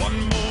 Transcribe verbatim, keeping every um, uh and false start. One more.